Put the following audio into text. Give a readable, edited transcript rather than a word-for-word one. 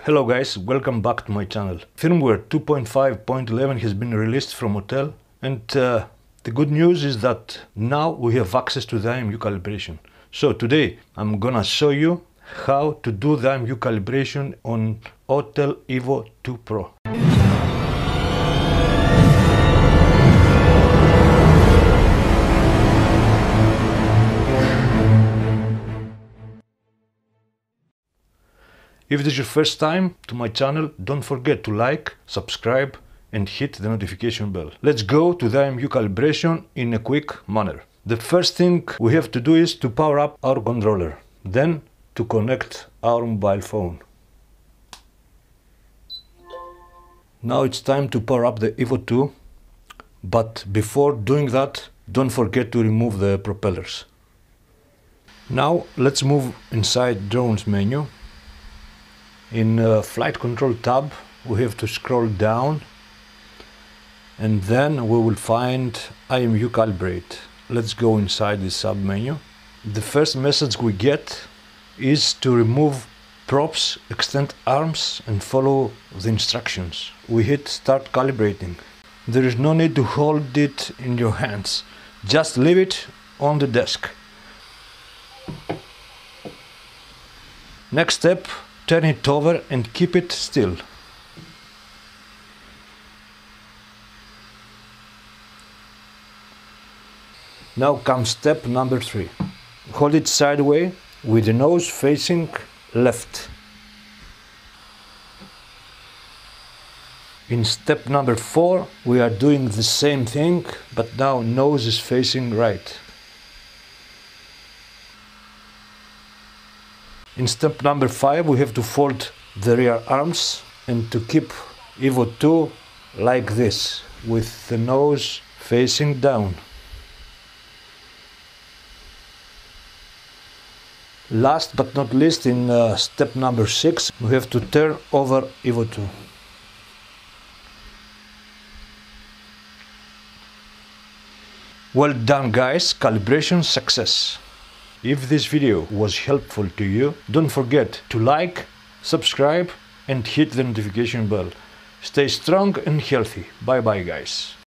Hello guys, welcome back to my channel. Firmware 2.5.11 has been released from Autel, and the good news is that now we have access to the IMU calibration. So today I'm gonna show you how to do the IMU calibration on Autel Evo 2 Pro. If this is your first time to my channel, don't forget to like, subscribe and hit the notification bell. Let's go to the IMU calibration in a quick manner. The first thing we have to do is to power up our controller, then to connect our mobile phone. Now it's time to power up the Evo 2, but before doing that, don't forget to remove the propellers. Now let's move inside drones menu. In flight control tab we have to scroll down and then we will find IMU calibrate. Let's go inside this sub menu. The first message we get is to remove props, extend arms and follow the instructions. We hit start calibrating. There is no need to hold it in your hands, just leave it on the desk. Next step, turn it over and keep it still. Now comes step number 3. Hold it sideways with the nose facing left. In step number 4 we are doing the same thing, but now nose is facing right. In step number 5 we have to fold the rear arms and to keep Evo 2 like this, with the nose facing down. Last but not least, in step number 6 we have to turn over Evo 2. Well done guys, calibration success! If this video was helpful to you, don't forget to like, subscribe and hit the notification bell. Stay strong and healthy. Bye bye guys.